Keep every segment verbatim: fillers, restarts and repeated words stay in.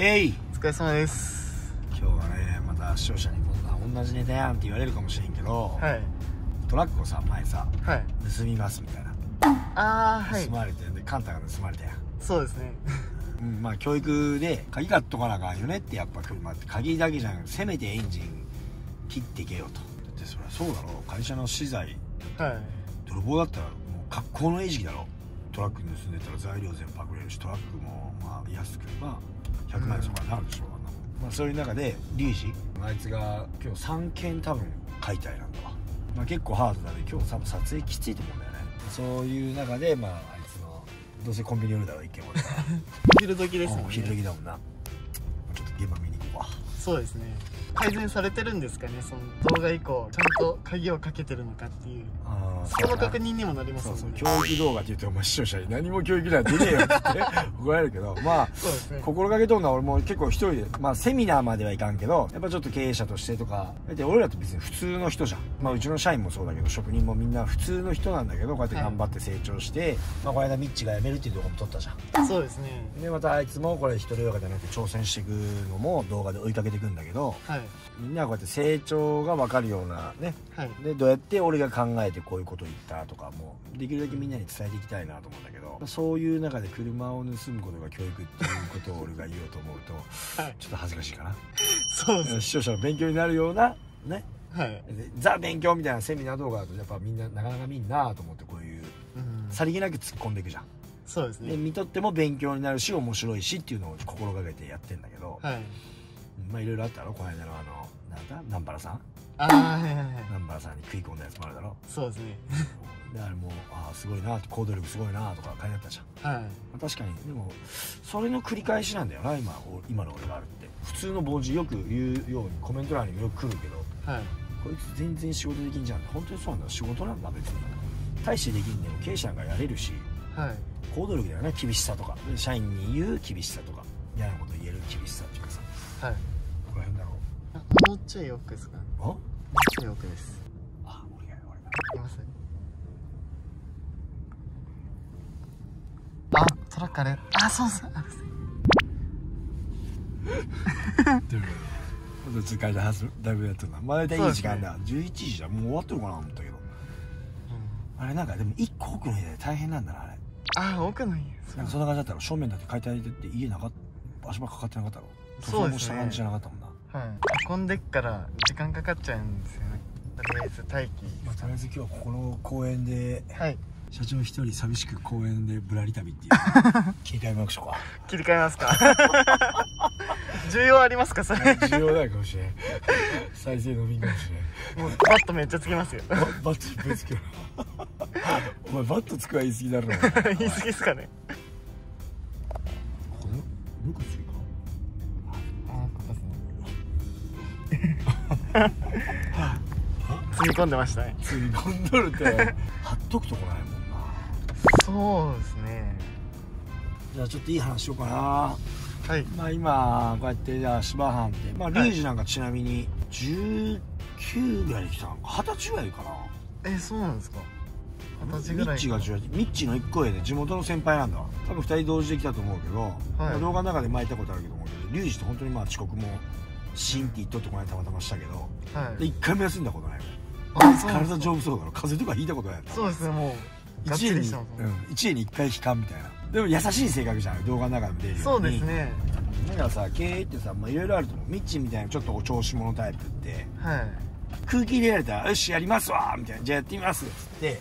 えい、お疲れ様です。今日はね、また視聴者にこんな同じネタやんって言われるかもしれんけど、はい、トラックをさ、前さ、はい、盗みますみたいな、あー、はい、盗まれて、でカンタが盗まれたやん。そうですね、うん、まあ教育で鍵買っとかなあかんよねって、やっぱ車って鍵だけじゃなくてせめてエンジン切っていけよと。だってそりゃそうだろ、会社の資材、はい、泥棒だったらもう格好の餌食だろ。トラック盗んでたら材料全部パクれるし、トラックもまあ安くまあひゃくまんえんそこまでなるでしょう、うん、まあそういう中でリーシあいつが今日さんけん多分解体なんだわ、まあ、結構ハードだね。今日多分撮影きついと思うんだよね。そういう中でまああいつのどうせコンビニ寄るだろういっけん俺は昼時ですもんね。お昼時だもんな。ちょっと現場見に行こうわ。そうですね、改善されてるんですかね、その動画以降ちゃんと鍵をかけてるのかっていう、その確認にもなりますもんね。そうそう、教育動画って言っても視聴者に何も教育なんて出ねえよって怒られるけど、まあそうですね、心がけとるのは俺も結構一人で、まあセミナーまではいかんけど、やっぱちょっと経営者としてとか、で俺らと別に普通の人じゃん、まあ、うちの社員もそうだけど職人もみんな普通の人なんだけど、こうやって頑張って成長して、はい、まあこの間ミッチが辞めるっていう動画も撮ったじゃん。そうですね。でまたあいつもこれ一人動画じゃなくて挑戦していくのも動画で追いかけていくんだけど、はい、みんなこうやって成長が分かるようなね、はい、でどうやって俺が考えてこういうこと言ったとかもできるだけみんなに伝えていきたいなと思うんだけど、そういう中で車を盗むことが教育っていうことを俺が言おうと思うと、はい、ちょっと恥ずかしいかな。そうです。視聴者の勉強になるようなね、はい、ザ勉強みたいなセミナー動画だとやっぱみんななかなか見んなと思って、こういう、うん、さりげなく突っ込んでいくじゃん。そうですね。で見とっても勉強になるし面白いしっていうのを心がけてやってんだけど、はい、まあいろいろあったろ。この間のあのなんだ南原さん、ああはいはいはい、南原さんに食い込んだやつもあるだろ。そうですね。であれもう、ああすごいな、行動力すごいなとか書いてあったじゃん。はい、まあ、確かに。でもそれの繰り返しなんだよな、今今の俺があるって。普通の凡人よく言うようにコメント欄にもよく来るけど、はい、こいつ全然仕事できんじゃん。本当にそうなんだ、仕事なんだ別に大してできんでも経営者がやれるし、はい、行動力だよね。厳しさとか社員に言う厳しさとか嫌なこと言える厳しさっていうかさ、はい、ここら辺だろう。もうちょい奥ですかね。もうちょい奥です。あ、俺が俺がいます。あ、トラックあれ、あ、そうそう、あれでもまだ時間だいぶやってるな。まだ大体いい時間だ、ね、じゅういちじだ、もう終わってるかなと思ったけど、うん、あれなんかでもいっこ奥の家で大変なんだなあれ。あ、奥の家、なんかそんな感じだったら正面だって解体でって家なかった足場かかってなかったろ。そうですね、もした感じじゃなかったもんな。はい、運んでっから時間かかっちゃうんですよね。とりあえず待機、まあ、とりあえず今日はここの公園で、はい、社長一人寂しく公園でぶらり旅っていう切り替えましょうか。切り替えますか重要ありますかそれ重要ないかもしれない再生のみんかもしれない。もうバットめっちゃつけますよバットいっぱいつけるお前バットつくは言い過ぎだろ言い過ぎっすかね。これどこつくか積み込んでましたね。積み込んどるって貼っとくとこないもんな。そうですね。じゃあちょっといい話しようかな。はい、まあ今こうやってじゃあ芝藩って、まあリュウジなんかちなみにじゅうきゅうぐらいに来たのかはたちぐらいかな。え、そうなんですか。はたちぐらい。ミッチがじゅうはち、ミッチのいっこ上で地元の先輩なんだ。多分ふたり同時で来たと思うけど、はい、動画の中で巻いたことあるけども、リュウジって本当にまあ遅刻もシンって言っとってこないたまたましたけど、いっかいも休んだことない。体丈夫そうだろ。風邪とかひいたことない。そうですね、もういちねんにいっかい悲観みたいな。でも優しい性格じゃない、動画の中でも出るように。そうですね。だからさ、経営ってさ、いろいろあると思う。ミッチみたいなちょっとお調子者タイプって空気入れられたら「よしやりますわ」みたいな「じゃあやってみます」っつって。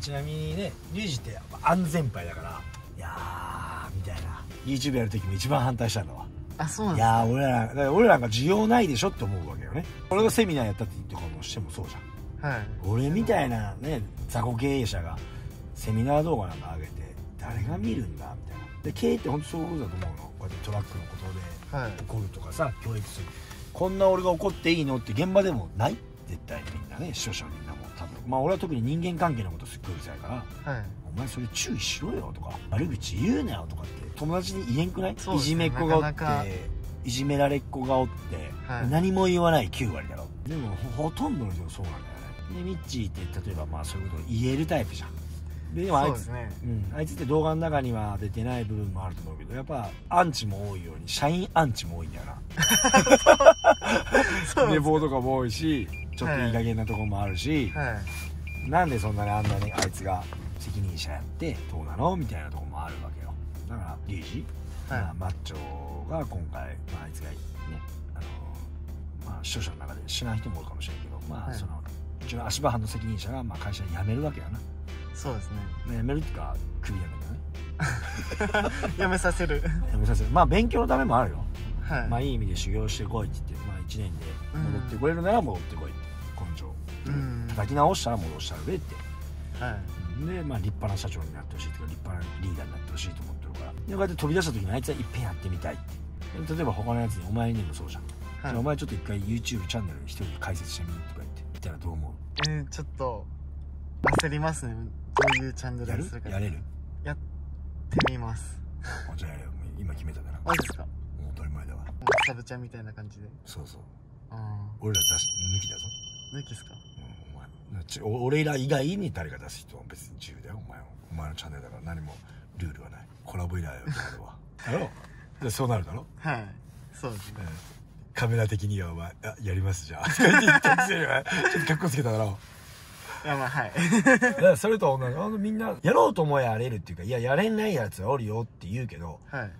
ちなみにね、リュウジって安全牌だから「いや」みたいな ユーチューブ やる時も一番反対したんだわ。あ、そうなんですか。いや俺ら、だから俺らが需要ないでしょって思うわけよね。俺がセミナーやったって言ってことしてもそうじゃん、はい、俺みたいなね雑魚経営者がセミナー動画なんか上げて誰が見るんだみたいな。で経営って本当そういうことだと思うの。こうやってトラックのことで、はい、怒るとかさ、教育する。こんな俺が怒っていいのって現場でもない絶対に。みんなね、視聴者のみんなも多分、まあ俺は特に人間関係のことすっごいうるさいから、はい、お前それ注意しろよとか悪口言うなよとかって友達に言えんくない、ね、いじめっ子がおってなかなかいじめられっ子がおって、はい、何も言わないきゅうわりだろ。でもほとんどの人そうなんだよね。でミッチーって例えばまあそういうことを言えるタイプじゃん。で今あいつ、ねうん、あいつって動画の中には出てない部分もあると思うけど、やっぱアンチも多いように社員アンチも多いんだよな。寝坊とかも多いし、ちょっといい加減なとこもあるし、はい、なんでそんなにあんなにあいつが責任者やってどうなのみたいなとこもあるわけよ。だからリージ、はいまあ、マッチョが今回、まあ、あいつがね、あのまあ視聴者の中で知らない人も多いかもしれないけど、まあその、はい、うちの足場班の責任者がまあ会社辞めるわけだな。そうですね、まあ、辞めるっていうかクビやめるね。辞めさせる辞めさせるまあ勉強のためもあるよ、はい、まあいい意味で修行してこいって言って、まあ、いちねんで戻ってこれるなら戻ってこいって根性、うん、叩き直したら戻したら上って、はい、でまあ立派な社長になってほしいとか立派なリーダーになってほしいと思ってるから、でこうやって飛び出した時にあいつはいっぺんやってみたいって、例えば他のやつにお前にもそうじゃん、はい、じゃお前ちょっと一回 YouTube チャンネル一人で解説してみるとか言ってみたらどう思う？えー、ちょっと焦りますね。こういうチャンネルにするからやれる？やってみます。じゃあやれよ、今決めたから。マジですか？もう当たり前だわ。サブちゃんみたいな感じで。そうそう、あ俺ら出し抜きだぞ。抜きですか？うん、お前ち俺ら以外に誰か出す人は別に自由だよ。お前お前のチャンネルだから何もルールはない。コラボ依頼よあれはだろでそうなるだろ。はい、そうですね、えーカメラ的には、まあ、あやりますじゃあちょっとかっこつけただろう。いやまあはいだからそれと同じ。あのみんなやろうと思えばやれるっていうか、いややれないやつはおるよって言うけど、はい、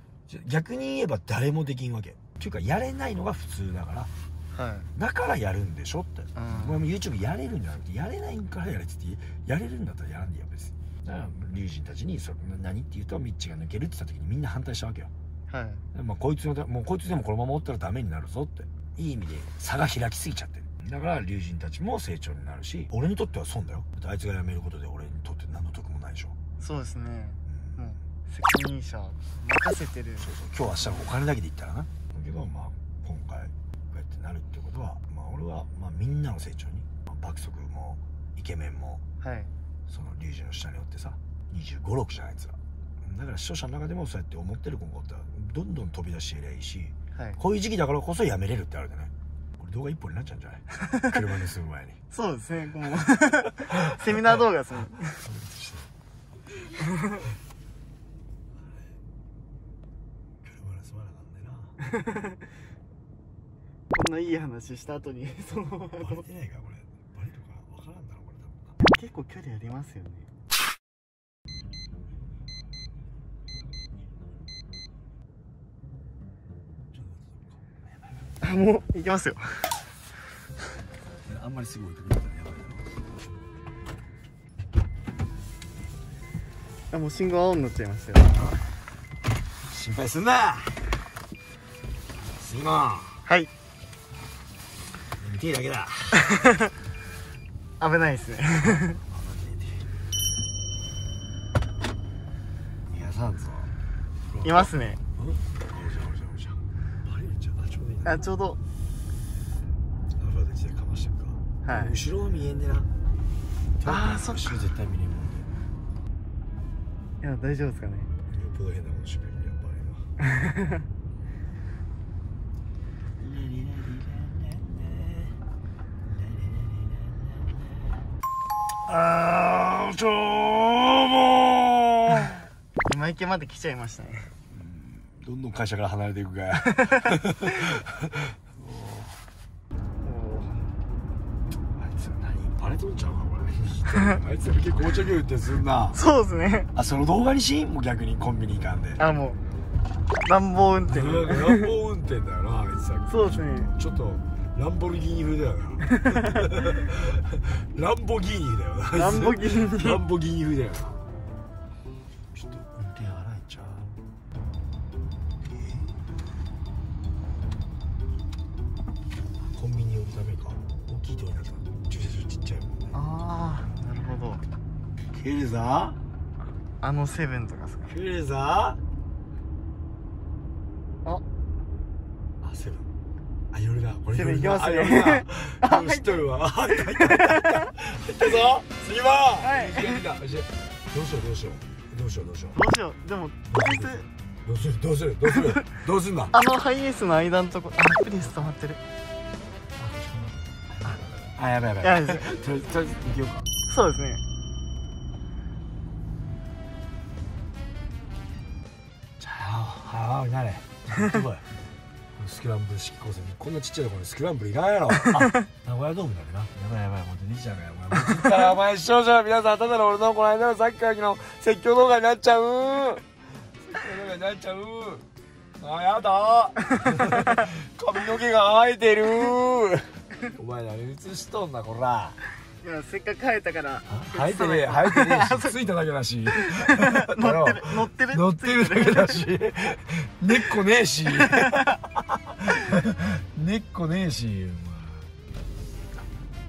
逆に言えば誰もできんわけっていうか、やれないのが普通だから、はい、だからやるんでしょって、うん、お前も YouTube やれるんじゃなくてやれないんからやれって言って、やれるんだったらやらんでいいや別に。だから龍神たちにそれ何って言うとミッチが抜けるって言った時にみんな反対したわけよ。はい、まあこいつのもうこいつでもこのままおったらダメになるぞっていい意味で差が開きすぎちゃってる。だから龍神たちも成長になるし、俺にとっては損だよ。だってあいつが辞めることで俺にとって何の得もないでしょ。そうですね、うん、もう責任者任せてる。そうそう、今日明日お金だけで言ったらなだけど、まあ今回こうやってなるってことは、まあ俺はまあみんなの成長に、まあ、爆速もイケメンも、はい、その龍神の下におってさにじゅうご、ろくじゃんあいつら。だから視聴者の中でもそうやって思ってる子がおったらどんどん飛び出していりゃいいし、はい、こういう時期だからこそやめれるってあるじゃない。これ動画一本になっちゃうんじゃない車に住む前に。そうですね、もうセミナー動画ですもん。車に住まなかったな。こんないい話した後にそのバレてないかこれ。バレるか分からんだろこれ多分。結構距離ありますよね。もう行きますよ。あんまりすぐ置いてくれたらやばいな。もう信号青になっちゃいましたよ。心配すんな。すいません。はい。見ていいだけだ。危ないですね。逃がさんぞ。いますね。あ、ちょうどアルファで来てかましてるか、はい、後ろは見えんねな。ああそっか、後ろ絶対見れんもんね。いや大丈夫ですかね。よっぽど変なことしか言えないわ。あーちょーもー今池まで来ちゃいましたね。どんどん会社から離れていくか。あいつら何バレとんちゃうかこれ。あいつら結構お茶業ってすんな。そうですね。あ、その動画にしもう逆にコンビニ行かんで。あ、もう乱暴運転。乱暴運転だよなあいつら。そうですね。ちょっとランボルギーニ風だよな。ランボギーニだよな。ランボギーニ。ランボギーニ風だよな。クールザー？あのセブンとかですか？クールザー？ああ、セブン。あ、夜だ。これセブン行きますよ。あ、知っとるわ。入った、入った、入った。入ったぞ。次は。はい。どうしよう、どうしよう。どうしよう、どうしよう。どうしよう。でも、どうする、どうする、どうする、どうすんだ。あのハイエースの間のとこ、あ、プリンス止まってる。あ、やばいやばい。とりあえず行きようか。そうですね。顔になれ。すごい。スクランブル式構成、こんなちっちゃいところにスクランブルいかないやろ。名古屋ドームだねな。やばいやばい、本当に兄ちゃんがやばい。言ったらお前視聴者の皆さん、ただの俺のこの間のさっきからの説教動画になっちゃう。説教動画になっちゃう。あ、やだ。髪の毛が生えてる。お前何映しとんなこら。いや、せっかく生えたから。生えてねえ、生えてねえし、ついただけだし。乗ってる、乗ってる。乗ってるだけだし。根っこねえし。根っこねえし。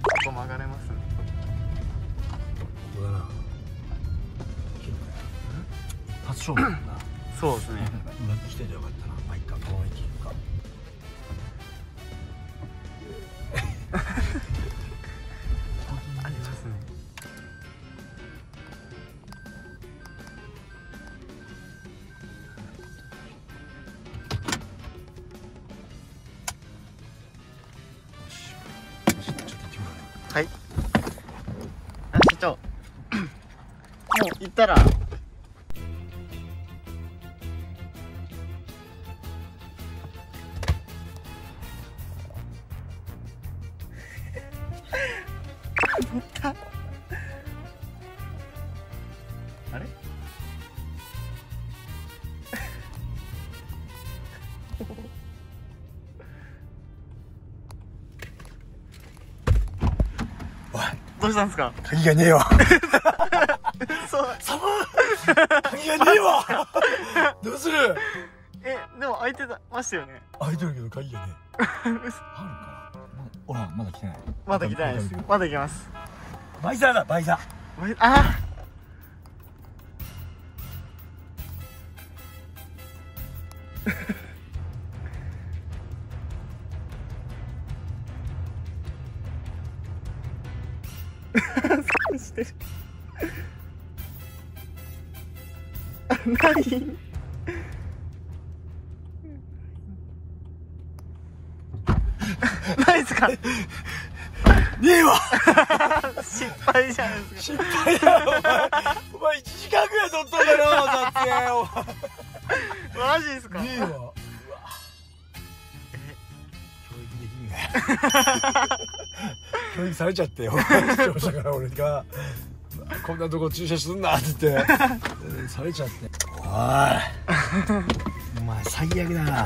ここ曲がれますね。どうだな。初勝負だな。そうですね。上着着ててよかったな。まあ、いっか、このままいけるか。はい。あ、社長。もう行ったら。乗った。あれ？どうしたんですか？鍵がねえわ。寒い。鍵がねえわ。どうする？え、でも開いてましたよね。開いてるけど鍵がねえ。あるかな。ほら、まだ来てない。まだ来てないです。まだ来ます。バイザーだ、バイザー。ああ。してるあ、ないないですか？ねえわ。失敗じゃないですか。失敗だよお前。お前いちじかんぐらい撮ったんだろう。だってマジですか？ねえわ。うわ、え、教育できんね。教育されちゃってよ、視聴者から俺が「こんなとこ駐車すんな」って言ってされちゃって、おいお前最悪だな。な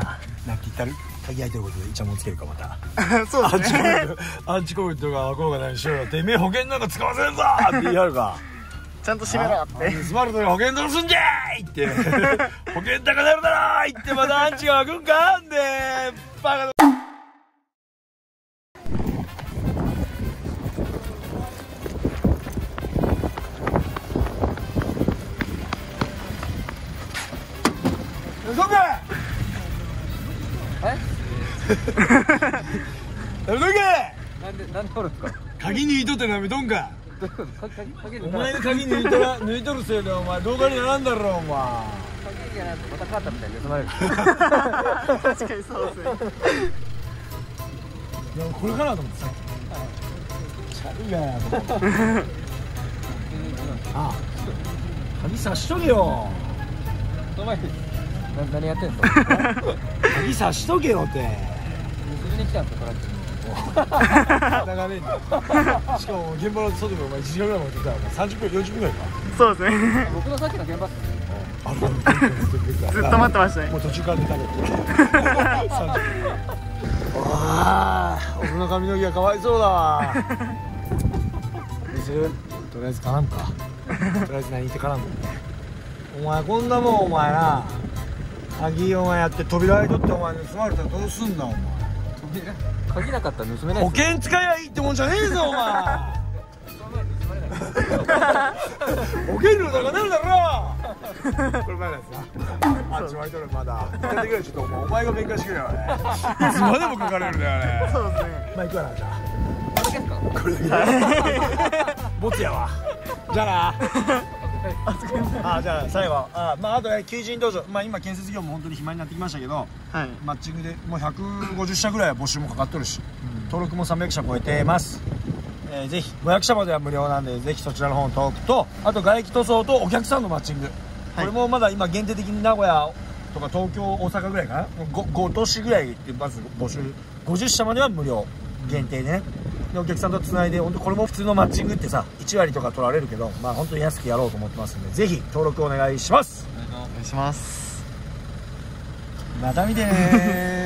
んて言ったら鍵開いてることでイチャモンつけるかまた。そうですね、アンチコメントがこうが何しろよ、てめえ保険なんか使わせるぞって言い張るか。ちゃんと閉めろって、盗まれたら保険どうすんじゃいって、保険高なるだろいってまたアンチが開くんかんで、バカだ。鍵抜いとってなめとんか。お前の鍵抜いとら抜いとるせいでお前動画にならんだろ。お前鍵じゃなくてまたカータみたいに盗まれる。確かにそうですね。いや、これかなと思ってさ、チャルがやと思って。あ、鍵差しとけよ。お前何やってんの。鍵差しとけよって。盗みに来たんすか、トラック。長めに。しかも現場の外でお前いちじかんぐらい待ってたらさんじゅっぷんよんじゅっぷんぐらいか。そうですね。僕のさっきの現場っすね。ずっと待ってましたね。もう途中から出たけど。ああ、俺の髪の毛がかわいそうだわ。どうする？とりあえず絡むか。とりあえず何言って絡む。お前こんなもんお前な。鍵お前やって扉開いとってお前盗まれたらどうすんだお前。鍵なかったら盗めない。保険使えばいいってもんじゃねえぞお前。保険料高なるだろ。これまだですな。あっち巻いとるまだ。やってくれちょっとお前、お前が弁解してくれよね。いつまでも書かれるんだよね。そうですね。まあいくわなじゃあ。これだけだ。ボツやわ。じゃあな。あ、じゃあ最後。あ、まああとね求人どうぞ。まあ今建設業も本当に暇になってきましたけど。はい、マッチングでもうひゃくごじゅっしゃぐらいは募集もかかっとるし、うん、登録もさんびゃくしゃ超えてます、えー、ぜひごひゃくしゃまでは無料なんで、ぜひそちらの方の登録と、あと外気塗装とお客さんのマッチング、はい、これもまだ今限定的に名古屋とか東京大阪ぐらいかな 5, 5都市ぐらいでまず募集、ごじゅっ社までは無料限定ね。でお客さんとつないで、本当これも普通のマッチングってさいちわりとか取られるけど、まあ本当に安くやろうと思ってますんで、ぜひ登録お願いします。お願いします。まだみでーす。